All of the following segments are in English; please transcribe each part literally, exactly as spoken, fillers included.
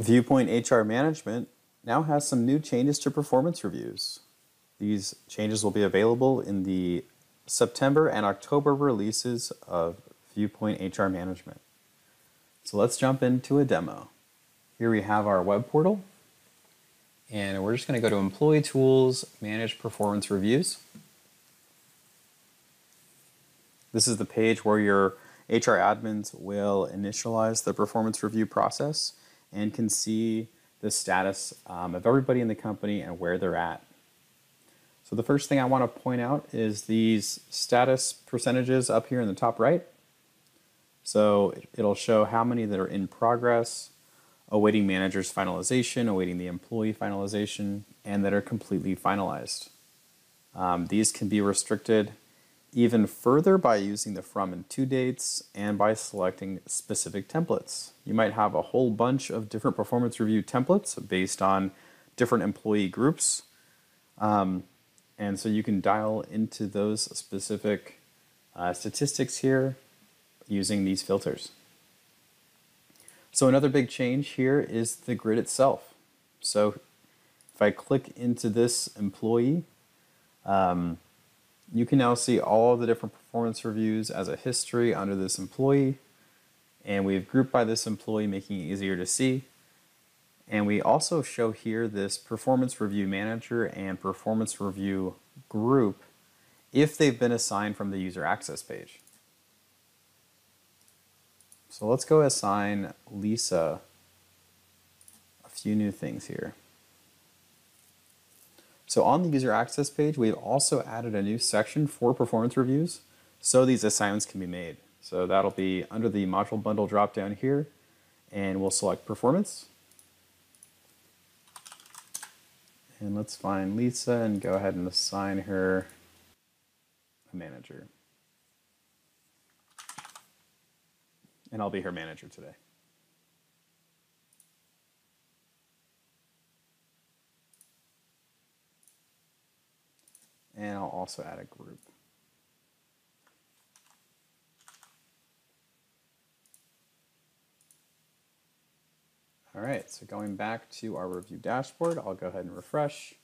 Viewpoint H R Management now has some new changes to performance reviews. These changes will be available in the September and October releases of Viewpoint H R Management. So let's jump into a demo. Here we have our web portal, and we're just going to go to Employee Tools, Manage Performance Reviews. This is the page where your H R admins will initialize the performance review process and can see the status um, of everybody in the company and where they're at. So the first thing I want to point out is these status percentages up here in the top right. So it'll show how many that are in progress, awaiting manager's finalization, awaiting the employee finalization, and that are completely finalized. Um, these can be restricted even further by using the from and to dates and by selecting specific templates. You might have a whole bunch of different performance review templates based on different employee groups. Um, and so you can dial into those specific uh, statistics here using these filters. So another big change here is the grid itself. So if I click into this employee, um, you can now see all the different performance reviews as a history under this employee, and we've grouped by this employee, making it easier to see. And we also show here this performance review manager and performance review group if they've been assigned from the user access page. So let's go assign Lisa a few new things here. So on the user access page, we've also added a new section for performance reviews, so these assignments can be made. So that'll be under the module bundle dropdown here, and we'll select performance. And let's find Lisa and go ahead and assign her a manager. And I'll be her manager today. And I'll also add a group. All right, so going back to our review dashboard, I'll go ahead and refresh.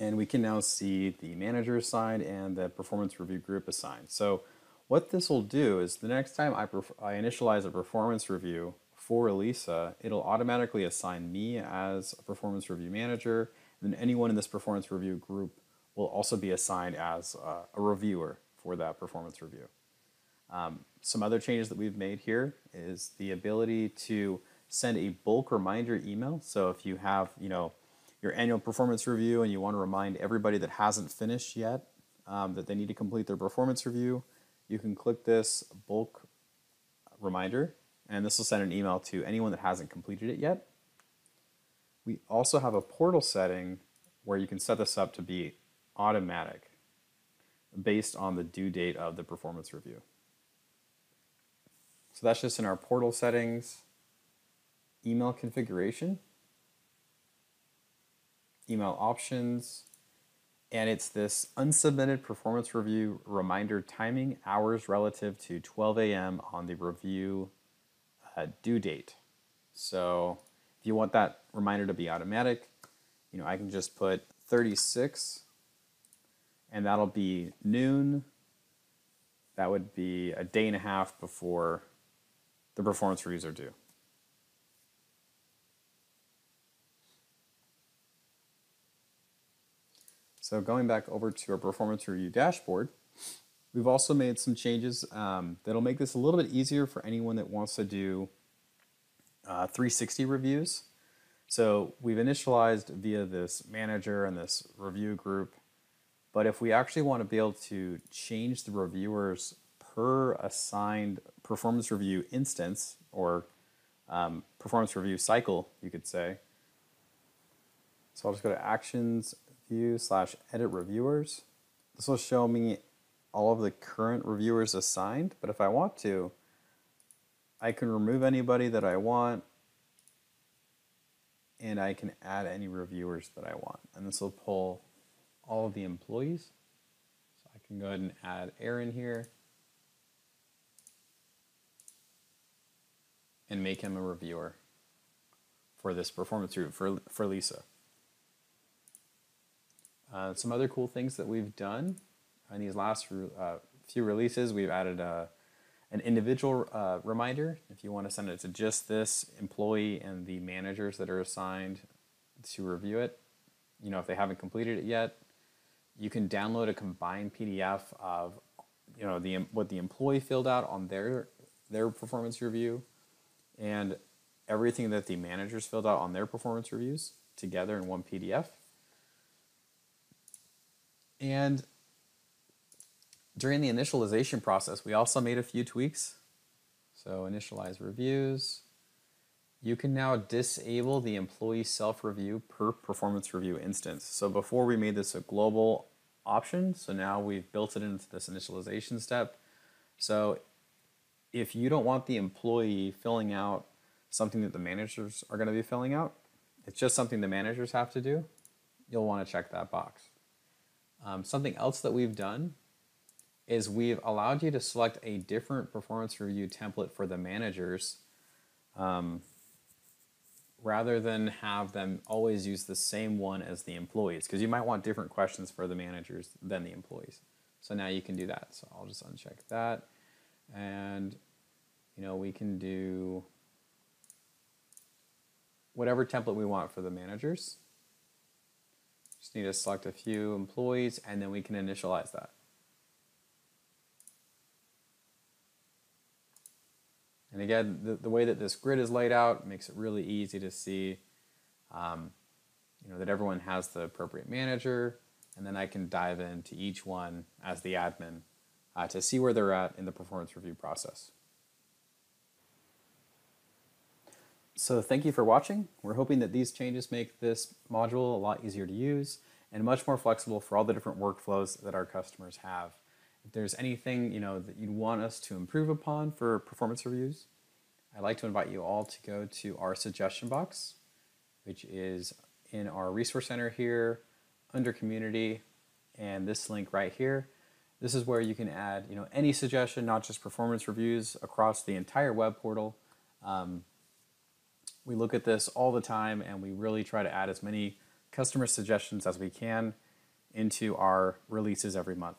And we can now see the manager assigned and the performance review group assigned. So what this will do is the next time I, I initialize a performance review for Lisa, it'll automatically assign me as a performance review manager, and then anyone in this performance review group will also be assigned as uh, a reviewer for that performance review. Um, some other changes that we've made here is the ability to send a bulk reminder email. So if you have, you know, your annual performance review and you want to remind everybody that hasn't finished yet um, that they need to complete their performance review, you can click this bulk reminder, and this will send an email to anyone that hasn't completed it yet. We also have a portal setting where you can set this up to be automatic based on the due date of the performance review. So that's just in our portal settings, email configuration, email options, and it's this unsubmitted performance review reminder timing hours relative to twelve A M on the review uh, due date. So if you want that reminder to be automatic, you know, I can just put thirty-six, and that'll be noon. That would be a day and a half before the performance reviews are due. So going back over to our performance review dashboard, we've also made some changes um, that'll make this a little bit easier for anyone that wants to do uh, three sixty reviews. So we've initialized via this manager and this review group, but if we actually want to be able to change the reviewers per assigned performance review instance, or um, performance review cycle, you could say. So I'll just go to Actions, View slash edit reviewers. This will show me all of the current reviewers assigned, but if I want to, I can remove anybody that I want, and I can add any reviewers that I want. And this will pull all of the employees. So I can go ahead and add Aaron here, and make him a reviewer for this performance review for, for Lisa. Uh, some other cool things that we've done in these last uh, few releases, we've added a, an individual uh, reminder. If you want to send it to just this employee and the managers that are assigned to review it, you know, if they haven't completed it yet, you can download a combined P D F of, you know, the what the employee filled out on their their performance review and everything that the managers filled out on their performance reviews together in one P D F. And during the initialization process, we also made a few tweaks. So initialize reviews. You can now disable the employee self-review per performance review instance. So before we made this a global option, so now we've built it into this initialization step. So if you don't want the employee filling out something that the managers are going to be filling out, it's just something the managers have to do, you'll want to check that box. Um, something else that we've done is we've allowed you to select a different performance review template for the managers. Um, rather than have them always use the same one as the employees, because you might want different questions for the managers than the employees. So now you can do that. So I'll just uncheck that. And, you know, we can do whatever template we want for the managers. Just need to select a few employees, and then we can initialize that. And again, the, the way that this grid is laid out makes it really easy to see, um, you know, that everyone has the appropriate manager, and then I can dive into each one as the admin uh, to see where they're at in the performance review process. So thank you for watching. We're hoping that these changes make this module a lot easier to use and much more flexible for all the different workflows that our customers have. If there's anything, you know, that you'd want us to improve upon for performance reviews, I'd like to invite you all to go to our suggestion box, which is in our resource center here under community, and this link right here. This is where you can add, you know, any suggestion, not just performance reviews, across the entire web portal. Um, we look at this all the time, and we really try to add as many customer suggestions as we can into our releases every month.